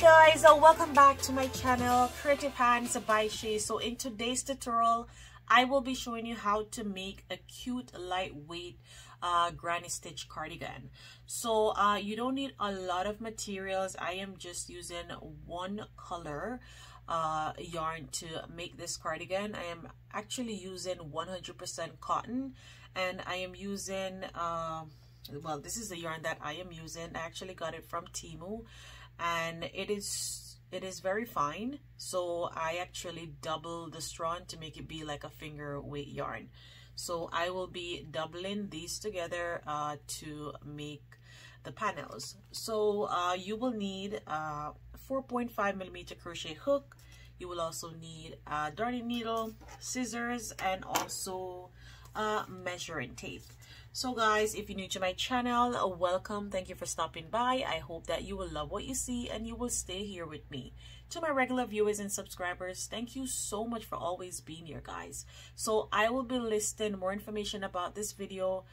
Hey guys, welcome back to my channel, Creative Hands by Shea. So in today's tutorial, I will be showing you how to make a cute, lightweight granny stitch cardigan. So you don't need a lot of materials. I am just using one color yarn to make this cardigan. I am actually using 100% cotton, and I am using well, this is the yarn that I am using. I actually got it from Temu, and it is very fine, so I actually double the strand to make it be like a finger weight yarn. So I will be doubling these together to make the panels. So you will need a 4.5mm crochet hook. You will also need a darning needle, scissors, and also measuring tape. So guys, if you're new to my channel, welcome. Thank you for stopping by. I hope that you will love what you see and you will stay here with me. To my regular viewers and subscribers, thank you so much for always being here, guys. So I will be listing more information about this video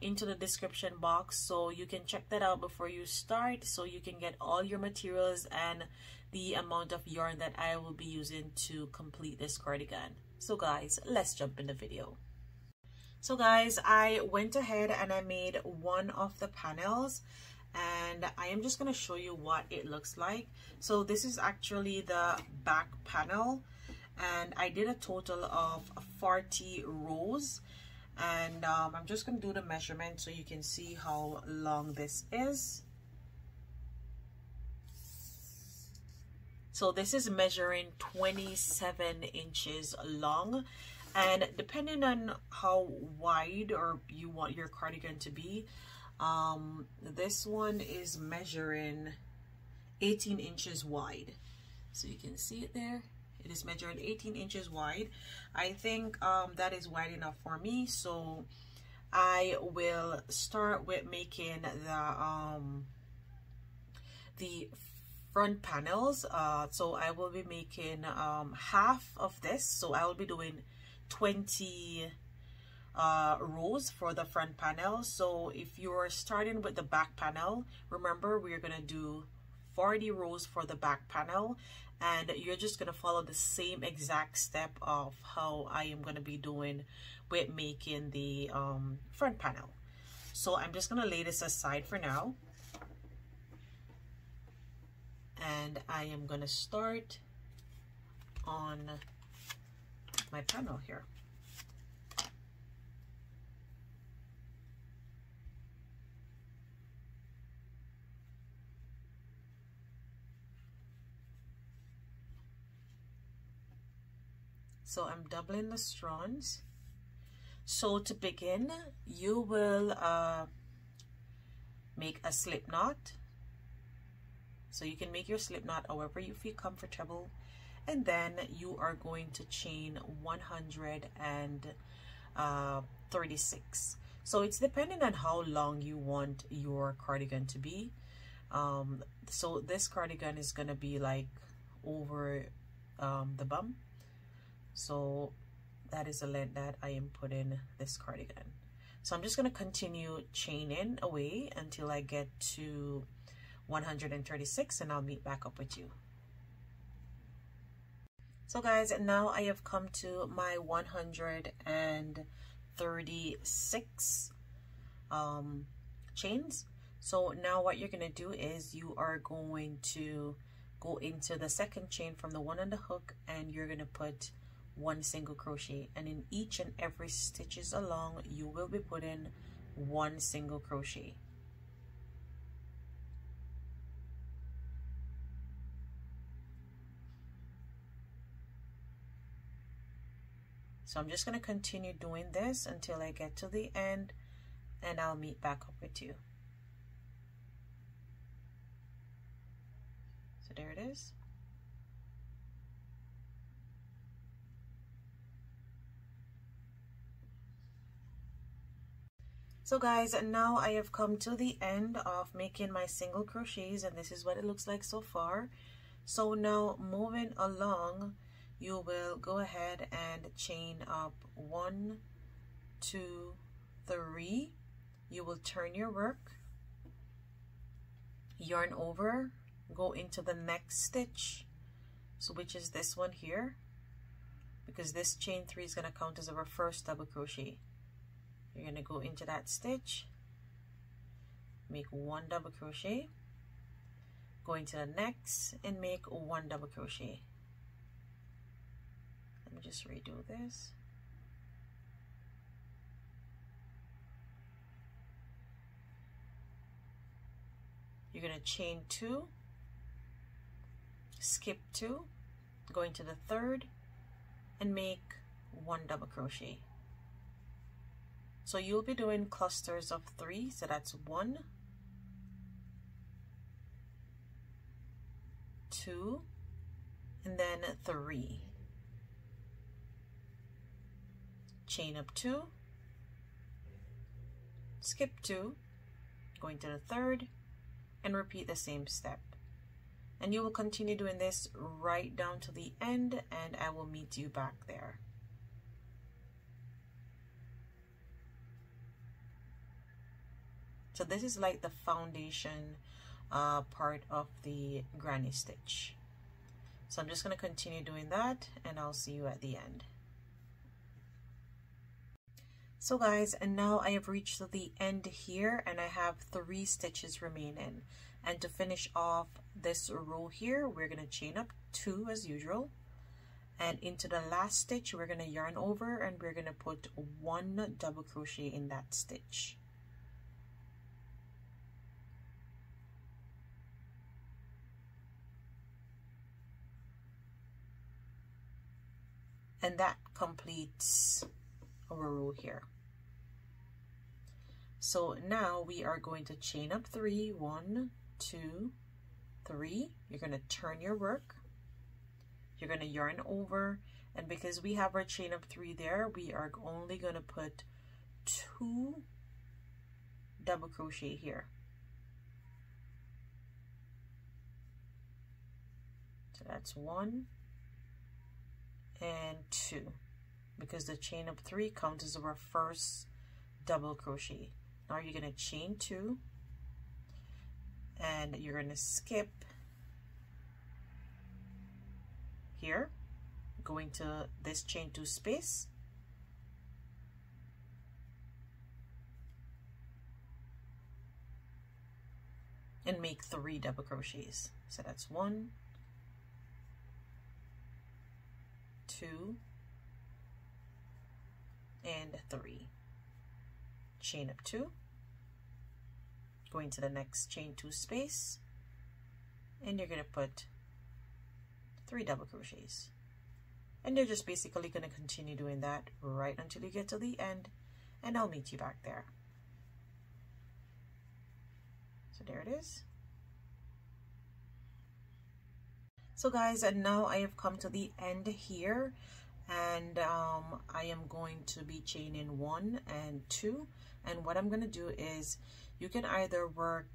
into the description box, so you can check that out before you start, so you can get all your materials and the amount of yarn that I will be using to complete this cardigan. So guys, let's jump in the video. So guys, I went ahead and I made one of the panels, and I am just going to show you what it looks like. So this is actually the back panel, and I did a total of 40 rows, and I'm just going to do the measurement so you can see how long this is. So this is measuring 27 inches long. And depending on how wide or you want your cardigan to be, this one is measuring 18 inches wide. So you can see it there. It is measuring 18 inches wide. I think that is wide enough for me. So I will start with making the front panels. So I will be making half of this. So I will be doing 20 rows for the front panel. So if you're starting with the back panel, remember we're gonna do 40 rows for the back panel, and you're just gonna follow the same exact step of how I am gonna be doing with making the front panel. So I'm just gonna lay this aside for now, and I am gonna start on my panel here. So I'm doubling the strands. So to begin, you will make a slip knot. So you can make your slip knot however you feel comfortable. And then you are going to chain 136. So it's depending on how long you want your cardigan to be. So this cardigan is going to be like over the bum. So that is the length that I am putting this cardigan. So I'm just going to continue chaining away until I get to 136, and I'll meet back up with you. So guys, now I have come to my 136 chains. So now what you're gonna do is you are going to go into the second chain from the one on the hook, and you're gonna put one single crochet. And in each and every stitches along, you will be putting one single crochet. So I'm just going to continue doing this until I get to the end, and I'll meet back up with you. So there it is. So guys, now I have come to the end of making my single crochets, and this is what it looks like so far. So now moving along, you will go ahead and chain up 1, 2, 3. You will turn your work, yarn over, go into the next stitch, so which is this one here, because this chain three is going to count as our first double crochet. You're going to go into that stitch, make one double crochet, go into the next and make one double crochet. Let me just redo this. You're going to chain two, skip two, go into the third and make one double crochet. So you'll be doing clusters of three, so that's 1, 2, and then 3. Chain up 2, skip 2, go into the third, and repeat the same step. And you will continue doing this right down to the end, and I will meet you back there. So this is like the foundation part of the granny stitch. So I'm just going to continue doing that, and I'll see you at the end. So guys, and now I have reached the end here, and I have 3 stitches remaining. And to finish off this row here, we're going to chain up 2 as usual, and into the last stitch we're going to yarn over, and we're going to put 1 double crochet in that stitch. And that completes our row here. So now we are going to chain up 3, 1, 2, 3. You're going to turn your work, you're going to yarn over, and because we have our chain up 3 there, we are only going to put 2 double crochet here. So that's 1 and 2, because the chain of 3 counts as our first double crochet. Now you're going to chain 2, and you're going to skip here, going to this chain 2 space, and make 3 double crochets. So that's 1, 2, and 3. Chain up 2, going to the next chain 2 space, and you're going to put 3 double crochets. And you're just basically going to continue doing that right until you get to the end, and I'll meet you back there. So there it is. So guys, and now I have come to the end here, and I am going to be chaining 1 and 2. And what I'm going to do is, you can either work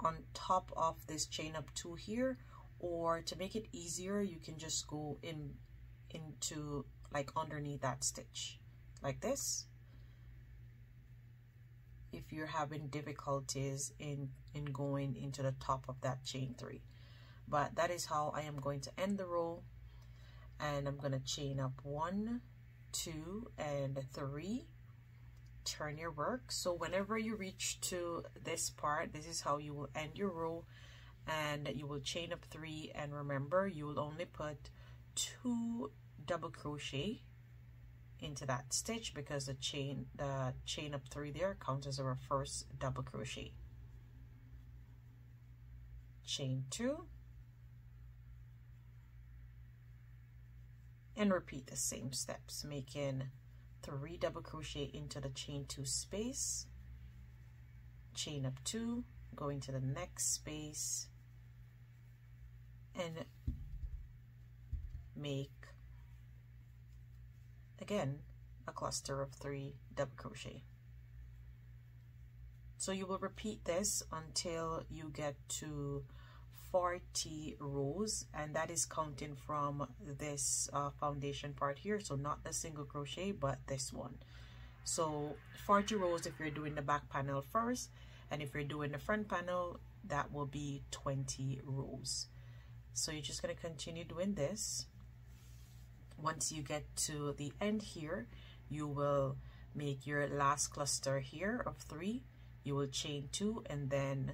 on top of this chain up 2 here, or to make it easier, you can just go into like underneath that stitch like this, if you're having difficulties in going into the top of that chain 3. But that is how I am going to end the row, and I'm going to chain up 1, 2, and 3. Turn your work. So whenever you reach to this part, this is how you will end your row, and you will chain up 3, and remember, you will only put 2 double crochet into that stitch, because the chain up 3 there counts as our first double crochet. Chain 2, and repeat the same steps, making 3 double crochet into the chain 2 space, chain up 2, go into the next space, and make again a cluster of 3 double crochet. So you will repeat this until you get to 40 rows, and that is counting from this foundation part here, so not the single crochet but this one. So 40 rows if you're doing the back panel first, and if you're doing the front panel, that will be 20 rows. So you're just going to continue doing this. Once you get to the end here, you will make your last cluster here of 3. You will chain 2 and then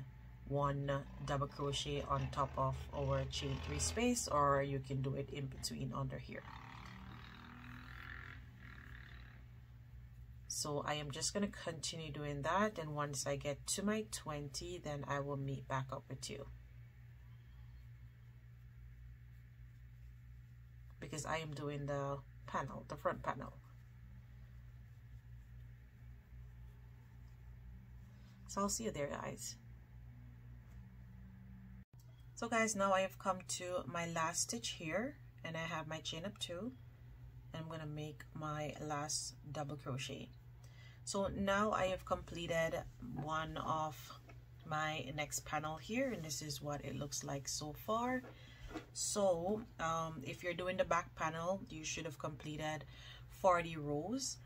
1 double crochet on top of our chain 3 space, or you can do it in between under here. So I am just going to continue doing that, and once I get to my 20, then I will meet back up with you, because I am doing the panel, the front panel. So I'll see you there, guys. So guys, now I have come to my last stitch here, and I have my chain up 2, and I'm going to make my last double crochet. So now I have completed one of my next panel here, and this is what it looks like so far. So if you're doing the back panel, you should have completed 40 rows,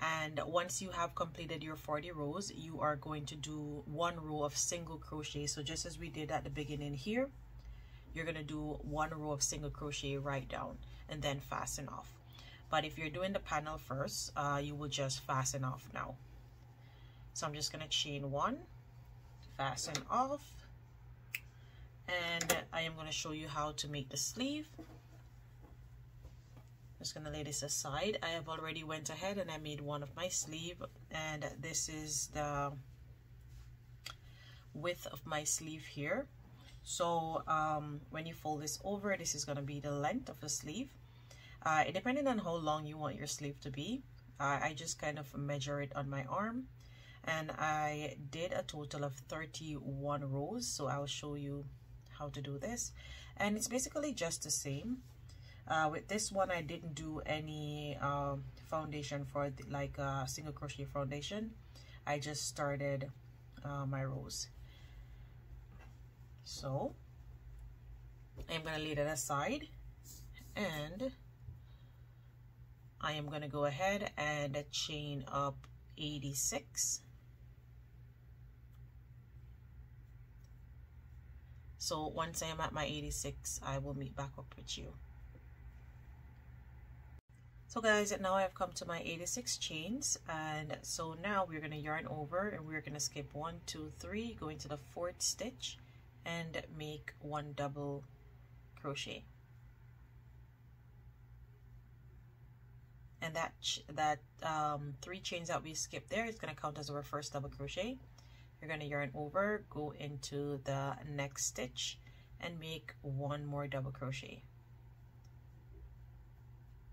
and once you have completed your 40 rows, you are going to do 1 row of single crochet. So just as we did at the beginning here, you're going to do 1 row of single crochet right down and then fasten off. But if you're doing the panel first, you will just fasten off now. So I'm just going to chain 1, fasten off, and I am going to show you how to make the sleeve. I'm just going to lay this aside. I have already went ahead and I made one of my sleeve, and this is the width of my sleeve here. So when you fold this over, this is going to be the length of the sleeve. Depending on how long you want your sleeve to be, I just kind of measure it on my arm, and I did a total of 31 rows. So I'll show you how to do this, and it's basically just the same. With this one, I didn't do any foundation for like a single crochet foundation. I just started my rows. So I'm going to lay that aside, and I am going to go ahead and chain up 86. So once I am at my 86, I will meet back up with you. So guys, now I have come to my 86 chains, and so now we're going to yarn over, and we're going to skip 1, 2, 3, go into the 4th stitch and make 1 double crochet. And that 3 chains that we skipped there is going to count as our first double crochet. You're going to yarn over, go into the next stitch and make 1 more double crochet,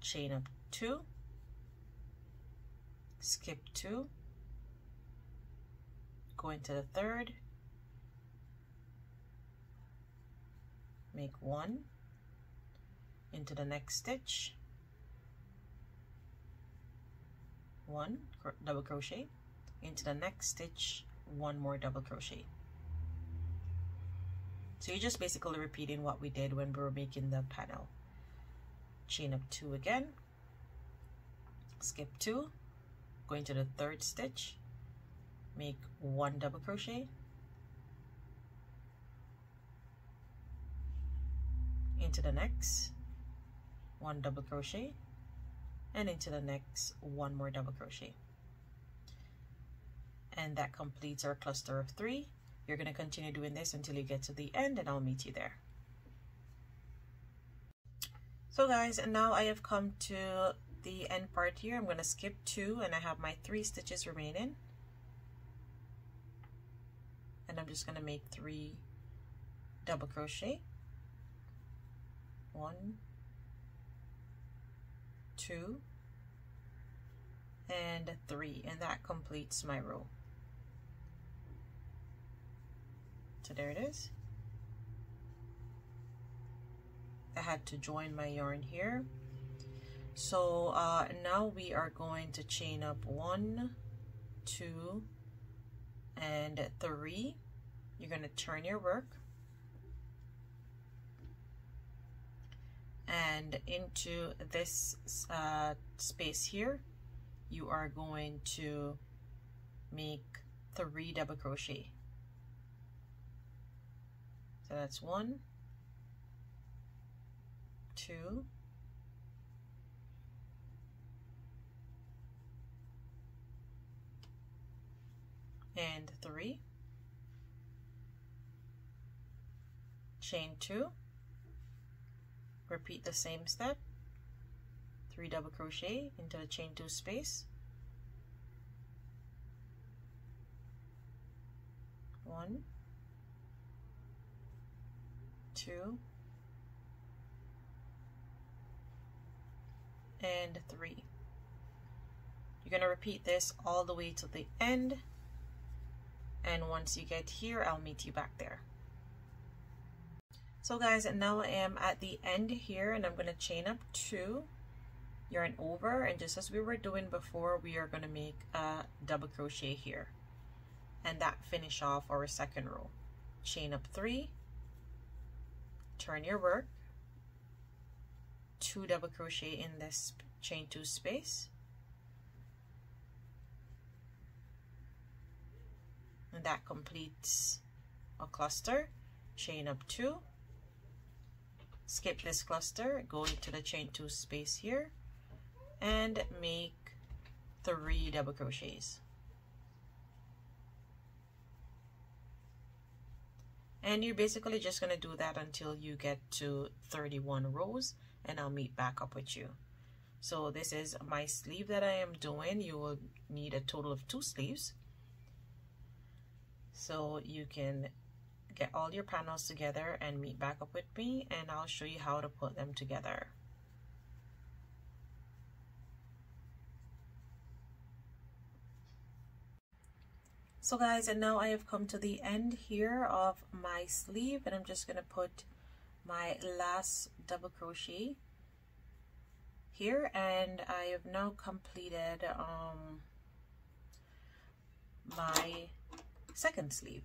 chain up 2, skip 2, go into the 3rd, make 1, into the next stitch, 1 double crochet, into the next stitch, 1 more double crochet. So you're just basically repeating what we did when we were making the panel. Chain up 2 again, skip 2, go into the 3rd stitch, make 1 double crochet, into the next, 1 double crochet, and into the next, 1 more double crochet. And that completes our cluster of 3. You're going to continue doing this until you get to the end, and I'll meet you there. So guys, and now I have come to the end part here. I'm going to skip 2, and I have my 3 stitches remaining, and I'm just going to make 3 double crochet, 1, 2, and 3, and that completes my row. So there it is. I had to join my yarn here. So now we are going to chain up 1, 2, and 3. You're going to turn your work and into this space here, you are going to make 3 double crochet, So that's 1, 2, and 3, chain 2, repeat the same step, 3 double crochet into the chain 2 space, 1, 2, and 3. You're going to repeat this all the way to the end, and once you get here, I'll meet you back there. So guys, and now I am at the end here, and I'm going to chain up 2, yarn over, and just as we were doing before, we are going to make a double crochet here, and that finish off our second row. Chain up 3, turn your work, 2 double crochet in this chain 2 space, and that completes a cluster. Chain up 2, skip this cluster, go into the chain 2 space here, and make 3 double crochets. And you're basically just going to do that until you get to 31 rows, and I'll meet back up with you. So this is my sleeve that I am doing. You will need a total of 2 sleeves, so you can get all your panels together and meet back up with me, and I'll show you how to put them together. So guys, and now I have come to the end here of my sleeve, and I'm just going to put my last double crochet here, and I have now completed my second sleeve.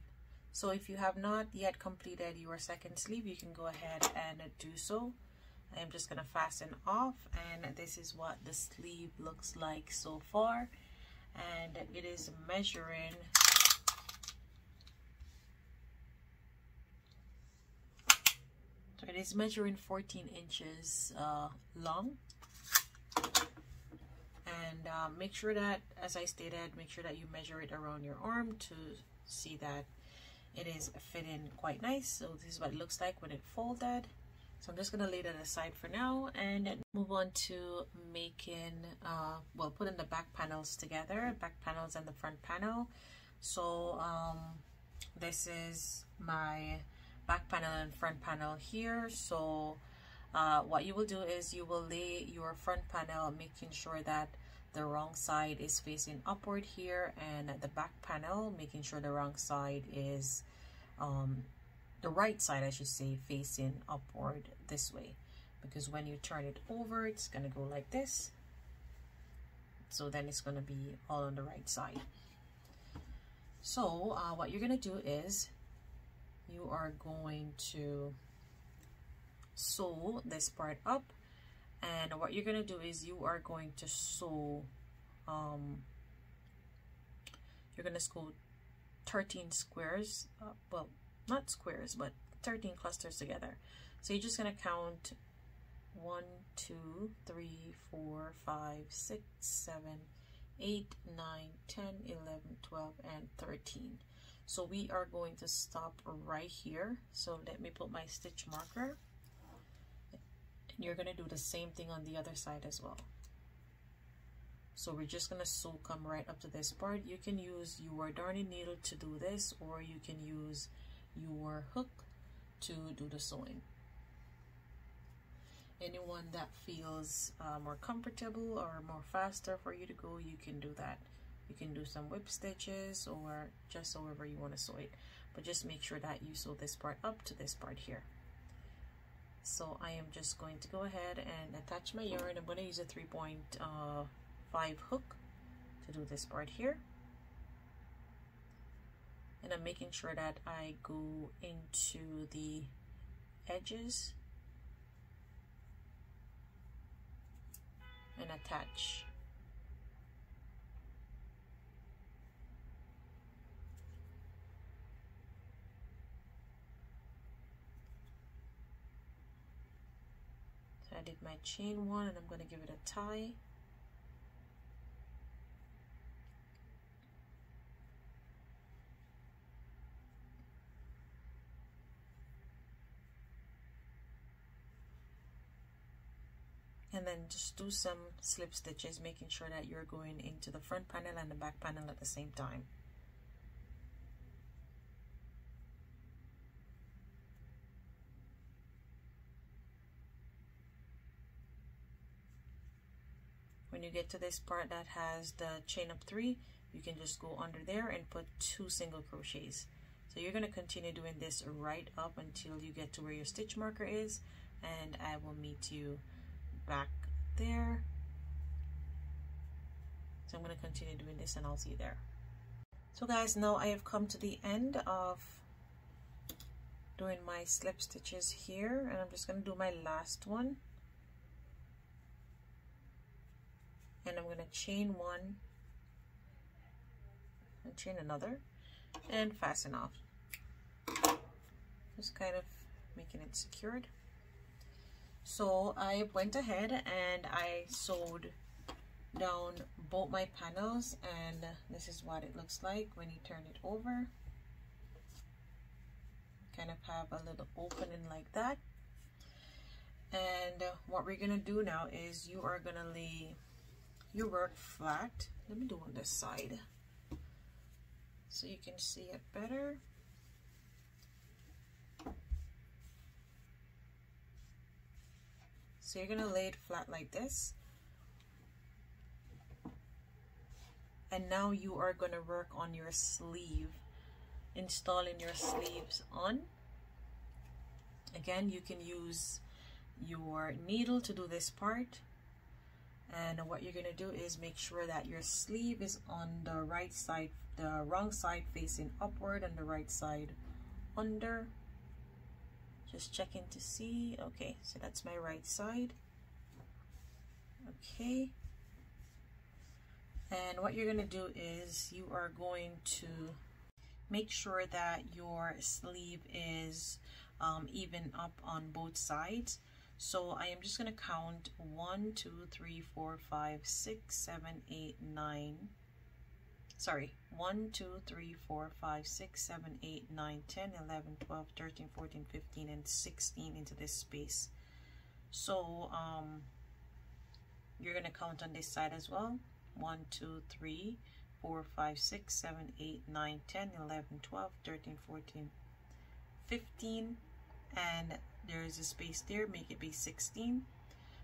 So if you have not yet completed your second sleeve, you can go ahead and do so. I'm just going to fasten off, and this is what the sleeve looks like so far, and it is measuring 14 inches long. And make sure that, as I stated, make sure that you measure it around your arm to see that it is fitting quite nice. So this is what it looks like when it folded. So I'm just going to lay that aside for now and move on to making, putting the back panels together, back panels and the front panel. So this is my back panel and front panel here. So what you will do is you will lay your front panel, making sure that the wrong side is facing upward here, and the back panel, making sure the wrong side is the right side, I should say, facing upward this way, because when you turn it over, it's going to go like this. So then it's going to be all on the right side. So what you're going to do is you are going to sew this part up. And what you're going to do is you are going to sew, you're going to sew 13 squares, well, not squares, but 13 clusters together. So you're just going to count 1, 2, 3, 4, 5, 6, 7, 8, 9, 10, 11, 12, and 13. So we are going to stop right here. So let me put my stitch marker. You're going to do the same thing on the other side as well. So we're just going to sew, come right up to this part. You can use your darning needle to do this, or you can use your hook to do the sewing. Anyone that feels more comfortable or more faster for you to go, you can do that. You can do some whip stitches or just however you want to sew it, but just make sure that you sew this part up to this part here. So I am just going to go ahead and attach my yarn. I'm going to use a 3.5 hook to do this part here. And I'm making sure that I go into the edges and attach. my chain one and I'm going to give it a tie. And then just do some slip stitches, making sure that you're going into the front panel and the back panel at the same time. When you get to this part that has the chain up 3, you can just go under there and put 2 single crochets. So you're going to continue doing this right up until you get to where your stitch marker is, and I will meet you back there. So I'm going to continue doing this and I'll see you there. So guys, now I have come to the end of doing my slip stitches here, and I'm just going to do my last one, and I'm going to chain one and chain another and fasten off, just kind of making it secured. So I went ahead and I sewed down both my panels, and this is what it looks like when you turn it over. Kind of have a little opening like that. And what we're gonna do now is you are gonna lay your work flat. Let me do on this side so you can see it better. So you're gonna lay it flat like this, and now you are gonna work on your sleeve, installing your sleeves on. Again, you can use your needle to do this part, and what you're gonna do is make sure that your sleeve is on the right side, the wrong side facing upward and the right side under. Just checking to see. Okay, so that's my right side. Okay, and what you're going to do is you are going to make sure that your sleeve is even up on both sides. So I am just going to count 1, 2, 3, 4, 5, 6, 7, 8, 9 into this space. So you're gonna count on this side as well. 1, 2, 3, 4, 5, 6, 7, 8, 9, 10, 11, 12, 13, 14, 15, and there's a space there, make it be 16.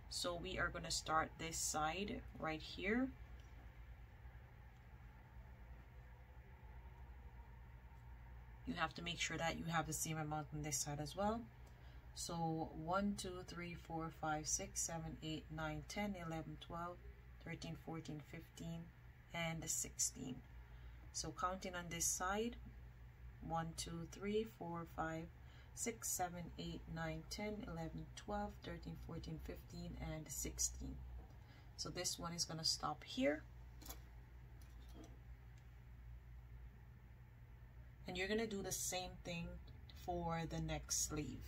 So we are gonna start this side right here. You have to make sure that you have the same amount on this side as well. So 1, 2, 3, 4, 5, 6, 7, 8, 9, 10, 11, 12, 13, 14, 15, and 16. So counting on this side, 1, 2, 3, 4, 5, 6, 7, 8, 9, 10, 11, 12, 13, 14, 15, and 16. So this one is going to stop here. And you're going to do the same thing for the next sleeve,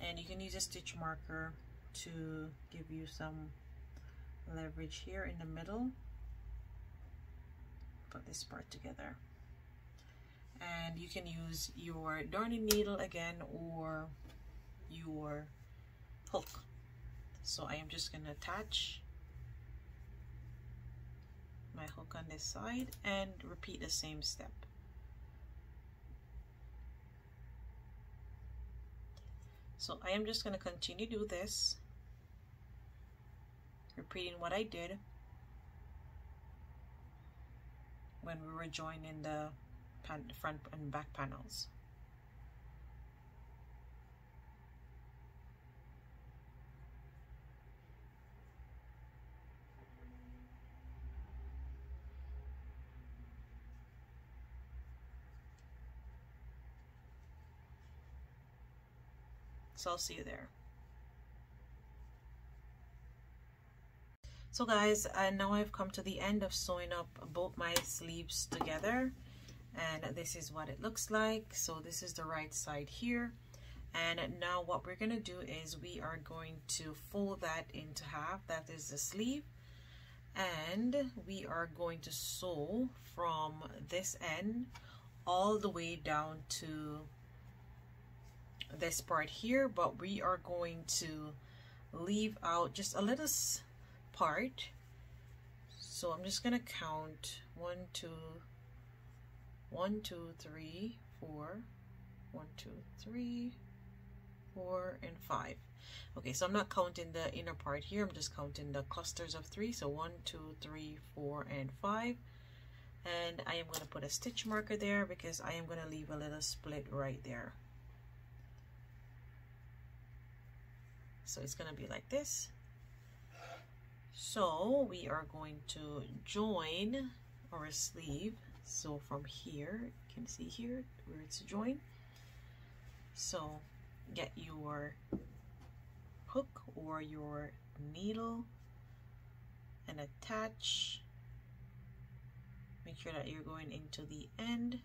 and you can use a stitch marker to give you some leverage here in the middle. Put this part together, and you can use your darning needle again or your hook. So I am just going to attach my hook on this side and repeat the same step. So I am just going to continue to do this, repeating what I did when we were joining the front and back panels. So I'll see you there. So guys, and now I've come to the end of sewing up both my sleeves together, and this is what it looks like. So this is the right side here, And now what we're going to do is we are going to fold that into half. That is the sleeve. And we are going to sew from this end all the way down to this part here, but we are going to leave out just a little part. So I'm just gonna count 1, 2, 1, 2, 3, 4, 1, 2, 3, 4, and 5. Okay, so I'm not counting the inner part here, I'm just counting the clusters of 3. So 1, 2, 3, 4, and 5. And I am going to put a stitch marker there because I am going to leave a little split right there. So it's going to be like this. So we are going to join our sleeve. So from here, you can see here where it's joined. So get your hook or your needle and attach. Make sure that you're going into the end.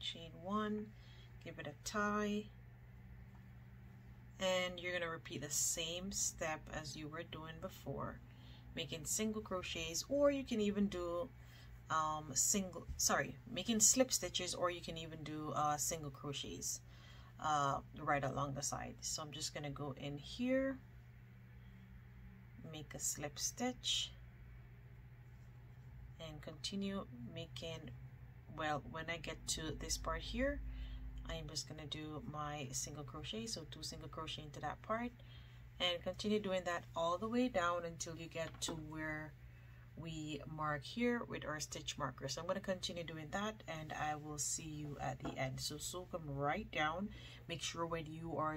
Chain 1, give it a tie, and you're going to repeat the same step as you were doing before, making single crochets, or you can even do making slip stitches, or you can even do single crochets right along the side. So I'm just going to go in here, make a slip stitch, and continue making. Well, when I get to this part here, I'm just going to do my single crochet. So 2 single crochet into that part and continue doing that all the way down until you get to where we mark here with our stitch marker. So I'm going to continue doing that and I will see you at the end. So sew them right down. Make sure when you are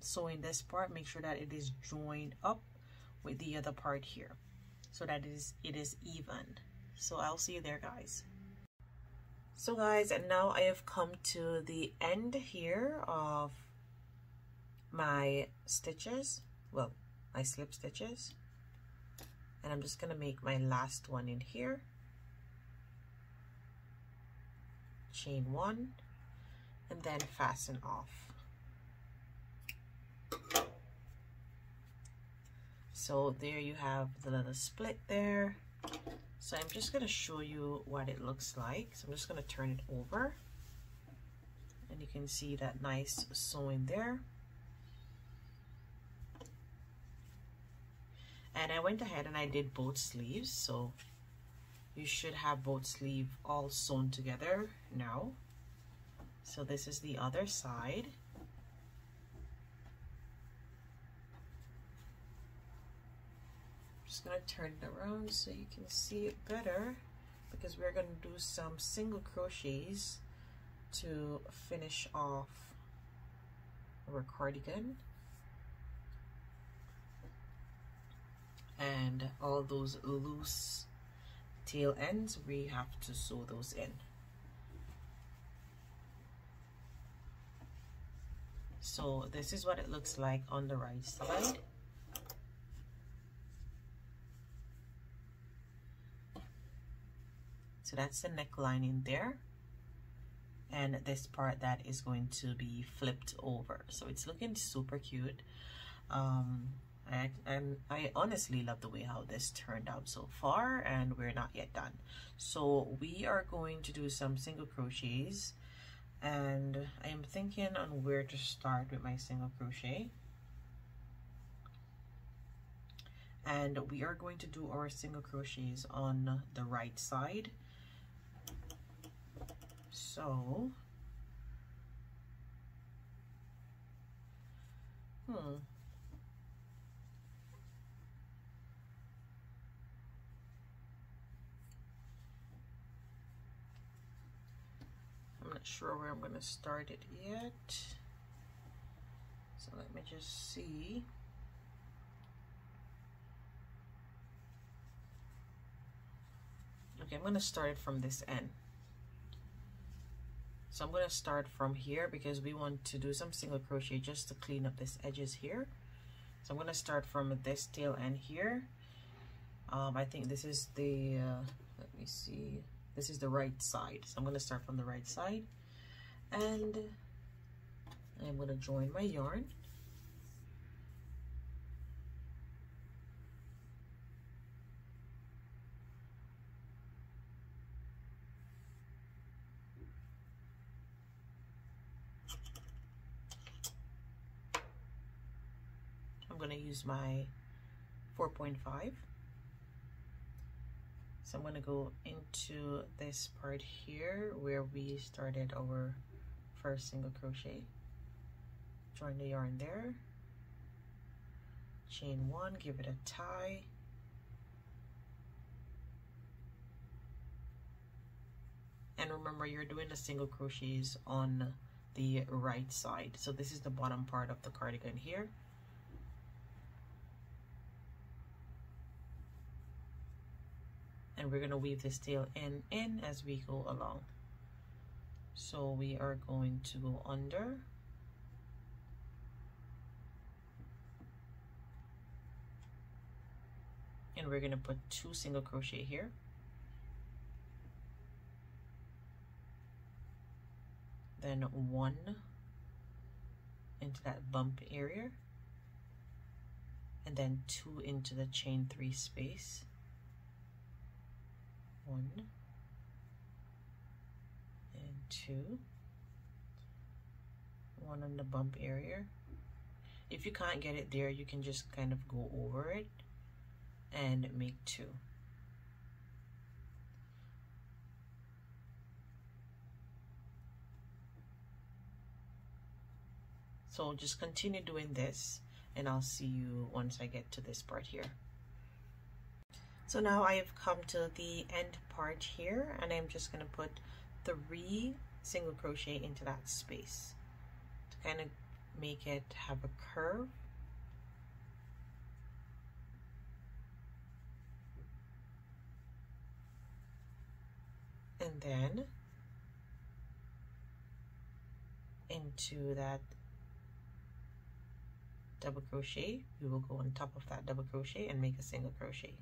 sewing this part, make sure that it is joined up with the other part here so that it is even. So I'll see you there, guys. So guys, and now I have come to the end here of my stitches, well, my slip stitches, and I'm just going to make my last one in here. Chain 1 and then fasten off. So there you have the little split there. So I'm just going to show you what it looks like. So I'm just going to turn it over and you can see that nice sewing there. And I went ahead and I did both sleeves, so you should have both sleeves all sewn together now. So this is the other side. Just going to turn it around so you can see it better because we're going to do some single crochets to finish off our cardigan and all those loose tail ends, we have to sew those in. So this is what it looks like on the right side. So that's the neckline in there, and this part that is going to be flipped over. So it's looking super cute. I honestly love the way how this turned out so far, and we're not yet done. So we are going to do some single crochets, and I am thinking on where to start with my single crochet. And we are going to do our single crochets on the right side. So, I'm not sure where I'm going to start it yet. So let me just see. Okay, I'm going to start it from this end. So I'm going to start from here because we want to do some single crochet just to clean up these edges here. So I'm going to start from this tail end here. I think this is the, let me see, this is the right side. So I'm going to start from the right side and I'm going to join my yarn. Going to use my 4.5, so I'm going to go into this part here where we started our first single crochet, join the yarn there, chain one, give it a tie, and remember you're doing the single crochets on the right side. So this is the bottom part of the cardigan here. And we're going to weave this tail end in as we go along. So we are going to go under. And we're going to put 2 single crochet here. Then 1 into that bump area. And then 2 into the chain 3 space. 1 and 2, 1 on the bump area. If you can't get it there, you can just kind of go over it and make 2. So just continue doing this and I'll see you once I get to this part here. So now I have come to the end part here and I'm just going to put 3 single crochet into that space to kind of make it have a curve. And then into that double crochet, we will go on top of that double crochet and make a single crochet.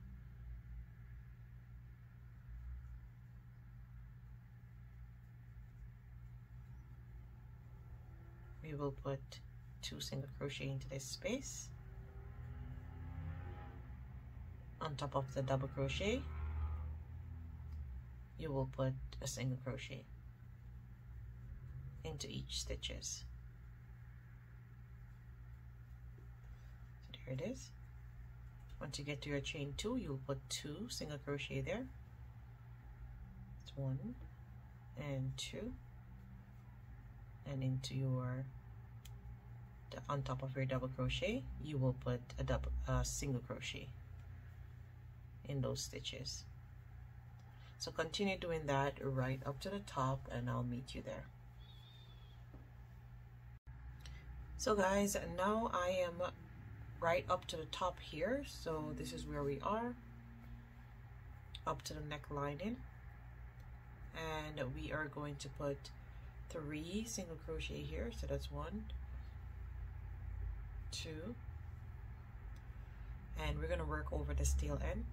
We will put 2 single crochet into this space on top of the double crochet. You will put a single crochet into each stitches. So there it is. Once you get to your chain 2, you'll put 2 single crochet there. It's 1 and 2, and into your on top of your double crochet you will put a single crochet in those stitches. So continue doing that right up to the top and I'll meet you there. So guys, now I am right up to the top here, so this is where we are up to the neck lining, and we are going to put 3 single crochet here. So that's 1, 2, and we're gonna work over this tail end,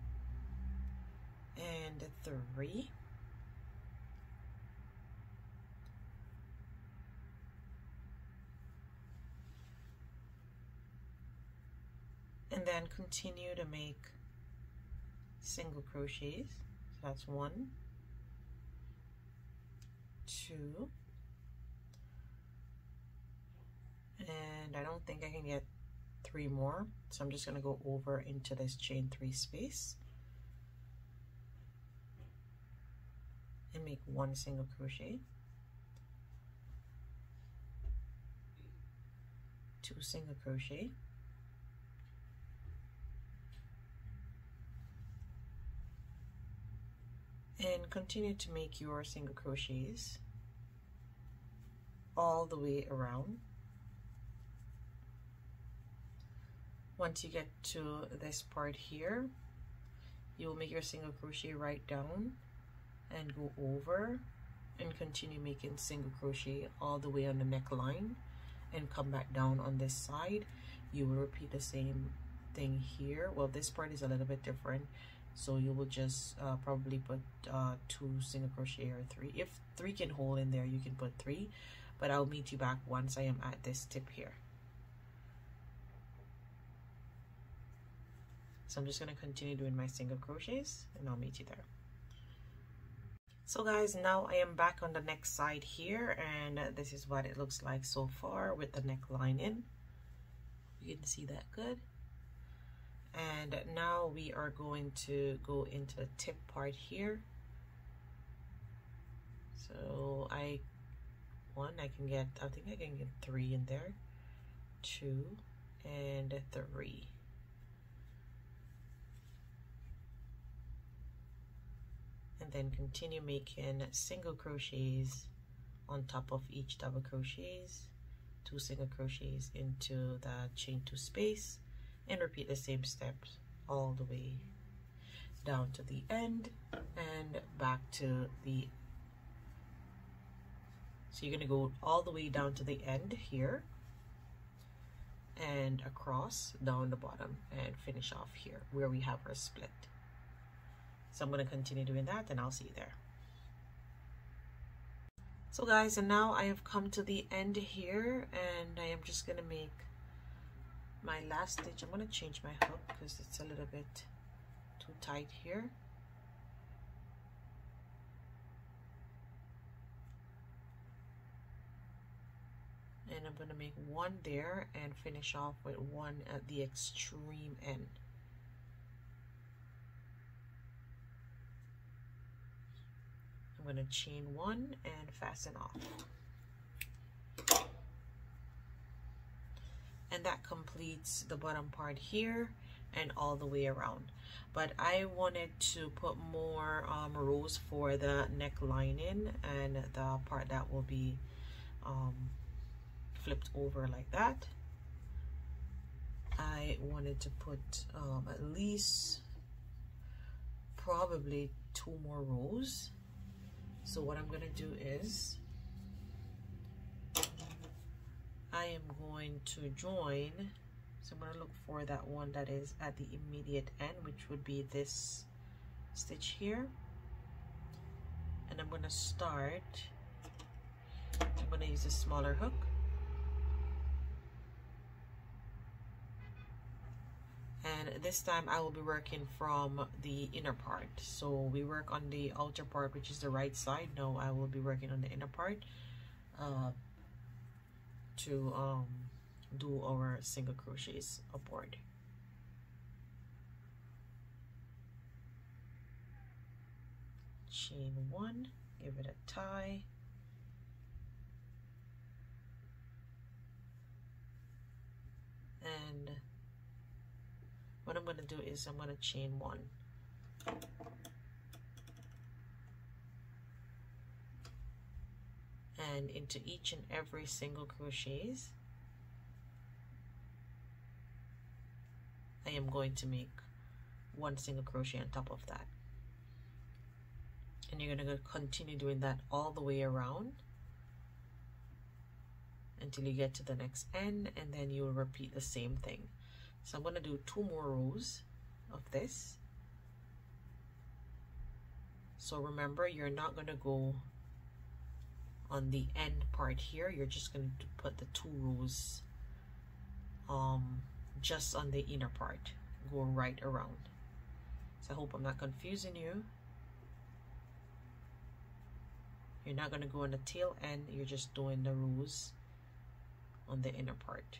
and 3, and then continue to make single crochets. So that's 1, 2. And I don't think I can get 3 more, so I'm just going to go over into this chain 3 space and make 1 single crochet, 2 single crochet, and continue to make your single crochets all the way around. Once you get to this part here, you will make your single crochet right down and go over and continue making single crochet all the way on the neckline and come back down on this side. You will repeat the same thing here. Well, this part is a little bit different, so you will just probably put 2 single crochet or 3. If 3 can hold in there, you can put 3, but I'll meet you back once I am at this tip here. So I'm just going to continue doing my single crochets and I'll meet you there. So guys, now I am back on the next side here, and this is what it looks like so far with the neckline in. You can see that good. And now we are going to go into the tip part here. So I think I can get 3 in there, 2 and 3. And then continue making single crochets on top of each double crochets, 2 single crochets into the chain 2 space, and repeat the same steps all the way down to the end and back to the. So you're going to go all the way down to the end here and across down the bottom and finish off here where we have our split. So I'm going to continue doing that and I'll see you there. So guys, and now I have come to the end here, and I am just going to make my last stitch. I'm going to change my hook because it's a little bit too tight here. And I'm going to make 1 there and finish off with 1 at the extreme end. I'm going to chain 1 and fasten off, and that completes the bottom part here and all the way around. But I wanted to put more rows for the neckline in and the part that will be flipped over like that. I wanted to put at least probably 2 more rows. So what I'm going to do is I am going to join, so I'm going to look for that one that is at the immediate end, which would be this stitch here, and I'm going to start, I'm going to use a smaller hook and this time I will be working from the inner part. So we work on the outer part, which is the right side. No, I will be working on the inner part to do our single crochets aboard. Chain 1, give it a tie, and what I'm going to do is I'm going to chain 1. And into each and every single crochets, I am going to make 1 single crochet on top of that. And you're going to continue doing that all the way around until you get to the next end, and then you will repeat the same thing. So I'm going to do 2 more rows of this. So remember, you're not going to go on the end part here. You're just going to put the 2 rows just on the inner part. Go right around. So I hope I'm not confusing you. You're not going to go on the tail end. You're just doing the rows on the inner part.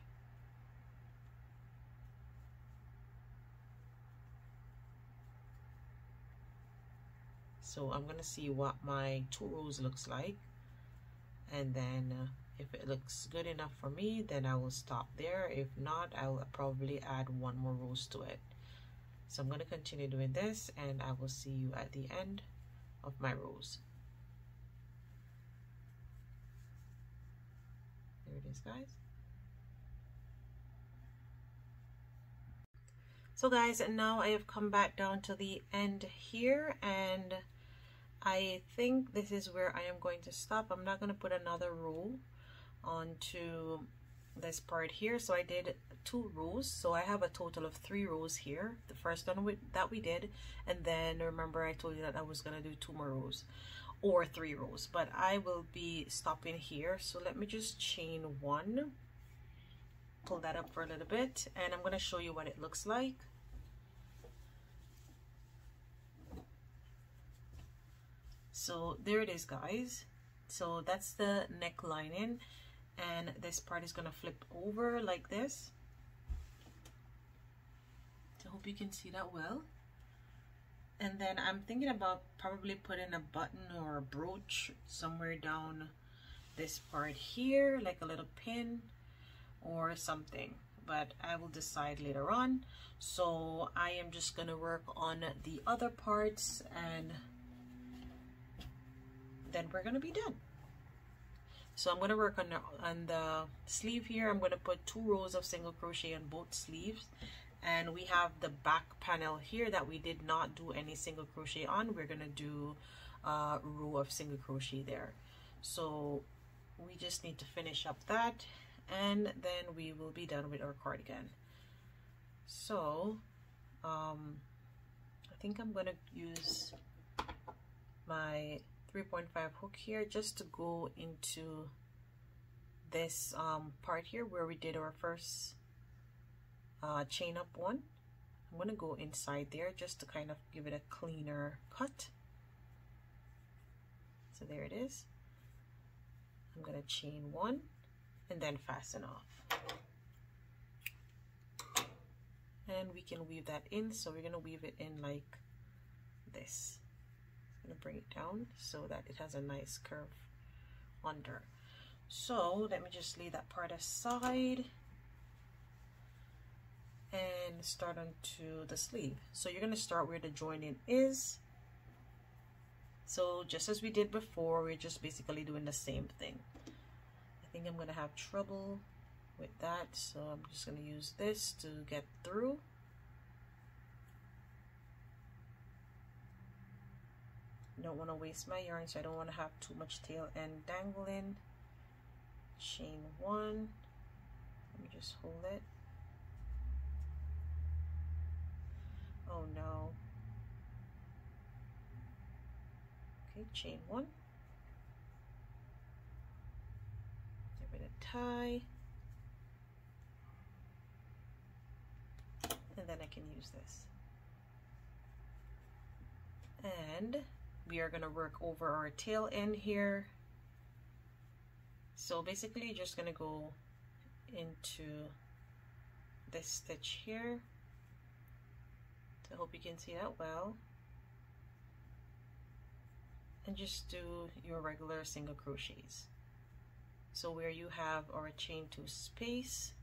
So I'm going to see what my 2 rows looks like, and then if it looks good enough for me, then I will stop there. If not, I will probably add 1 more rows to it. So I'm going to continue doing this and I will see you at the end of my rows. There it is, guys. So guys, and now I have come back down to the end here, and I think this is where I am going to stop. I'm not going to put another row onto this part here. So I did 2 rows, so I have a total of 3 rows here. The first one that we did, and then remember I told you that I was going to do 2 more rows or 3 rows, but I will be stopping here. So let me just chain 1, pull that up for a little bit, and I'm going to show you what it looks like. So there it is, guys. So that's the neck lining, and this part is going to flip over like this. I hope you can see that well. And then I'm thinking about probably putting a button or a brooch somewhere down this part here, like a little pin or something, but I will decide later on. So I am just going to work on the other parts, and then we're going to be done. So I'm going to work on the sleeve here. I'm going to put 2 rows of single crochet on both sleeves, and we have the back panel here that we did not do any single crochet on. We're going to do a row of single crochet there. So we just need to finish up that, and then we will be done with our cardigan. So I think I'm going to use my 3.5 hook here just to go into this part here where we did our first chain up one. I'm going to go inside there just to kind of give it a cleaner cut. So there it is. I'm going to chain 1 and then fasten off, and we can weave that in. So we're going to weave it in like this. Going to bring it down so that it has a nice curve under. So let me just leave that part aside and start onto the sleeve. So you're going to start where the joining is. So just as we did before, we're just basically doing the same thing. I think I'm going to have trouble with that, so I'm just going to use this to get through. Don't want to waste my yarn, so I don't want to have too much tail end dangling. Chain 1, let me just hold it. Oh no. Okay, chain 1, give it a tie, and then I can use this, and we are going to work over our tail end here. So basically you're just going to go into this stitch here. I hope you can see that well, and just do your regular single crochets. So where you have our chain 2 space,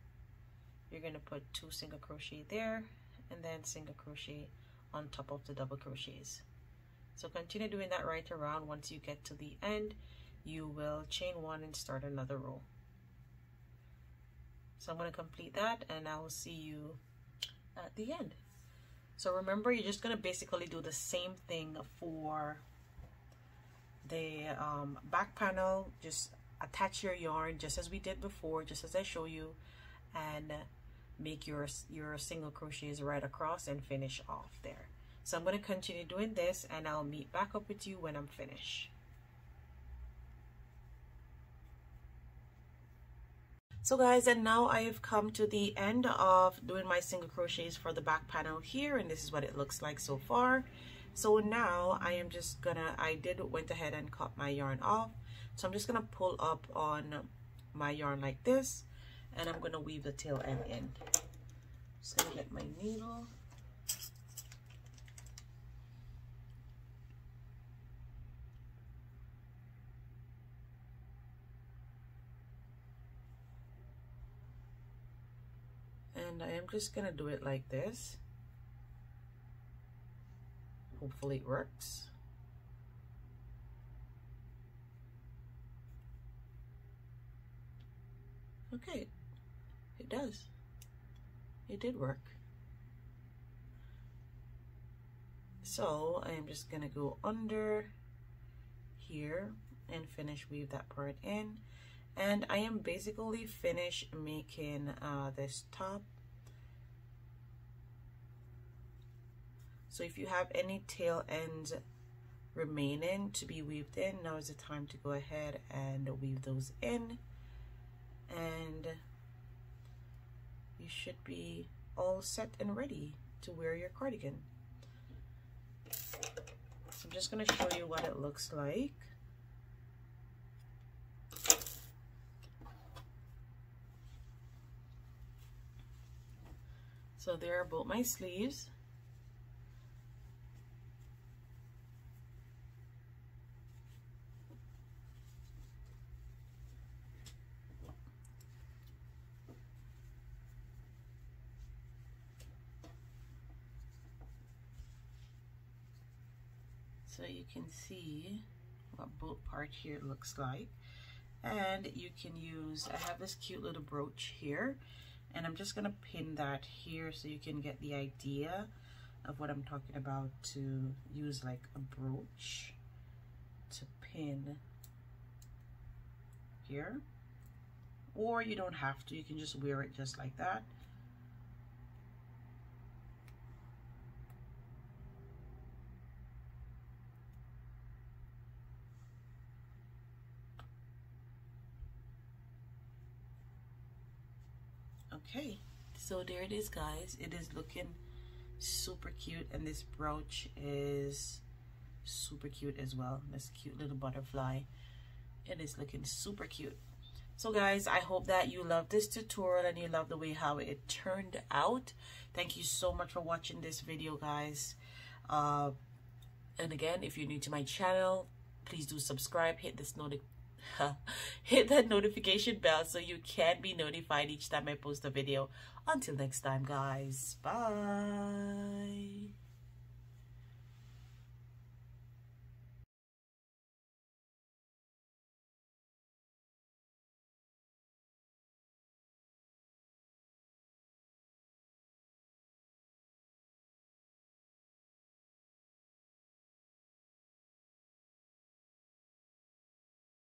you're going to put 2 single crochet there, and then single crochet on top of the double crochets. So continue doing that right around. Once you get to the end, you will chain 1 and start another row. So I'm going to complete that, and I will see you at the end. So remember, you're just going to basically do the same thing for the back panel. Just attach your yarn just as we did before, just as I show you, and make your single crochets right across and finish off there. So I'm going to continue doing this, and I'll meet back up with you when I'm finished. So guys, and now I have come to the end of doing my single crochets for the back panel here, and this is what it looks like so far. So now I am just gonna, I went ahead and cut my yarn off. So I'm just gonna pull up on my yarn like this, and I'm gonna weave the tail end in. Just gonna get my needle. And I am just going to do it like this. Hopefully it works. Okay, it does. It did work. So I am just going to go under here and finish weave that part in. And I am basically finished making this top. So if you have any tail ends remaining to be weaved in, now is the time to go ahead and weave those in, and you should be all set and ready to wear your cardigan. So I'm just going to show you what it looks like. So there are both my sleeves. So you can see what both part here looks like, and you can use, I have this cute little brooch here, and I'm just gonna pin that here so you can get the idea of what I'm talking about, to use like a brooch to pin here. Or you don't have to, you can just wear it just like that. Okay, so there it is, guys. It is looking super cute, and this brooch is super cute as well. This cute little butterfly, it is looking super cute. So guys, I hope that you love this tutorial and you love the way how it turned out. Thank you so much for watching this video, guys. And again, if you're new to my channel, please do subscribe, hit this notification. Hit that notification bell so you can be notified each time I post a video. Until next time, guys. Bye.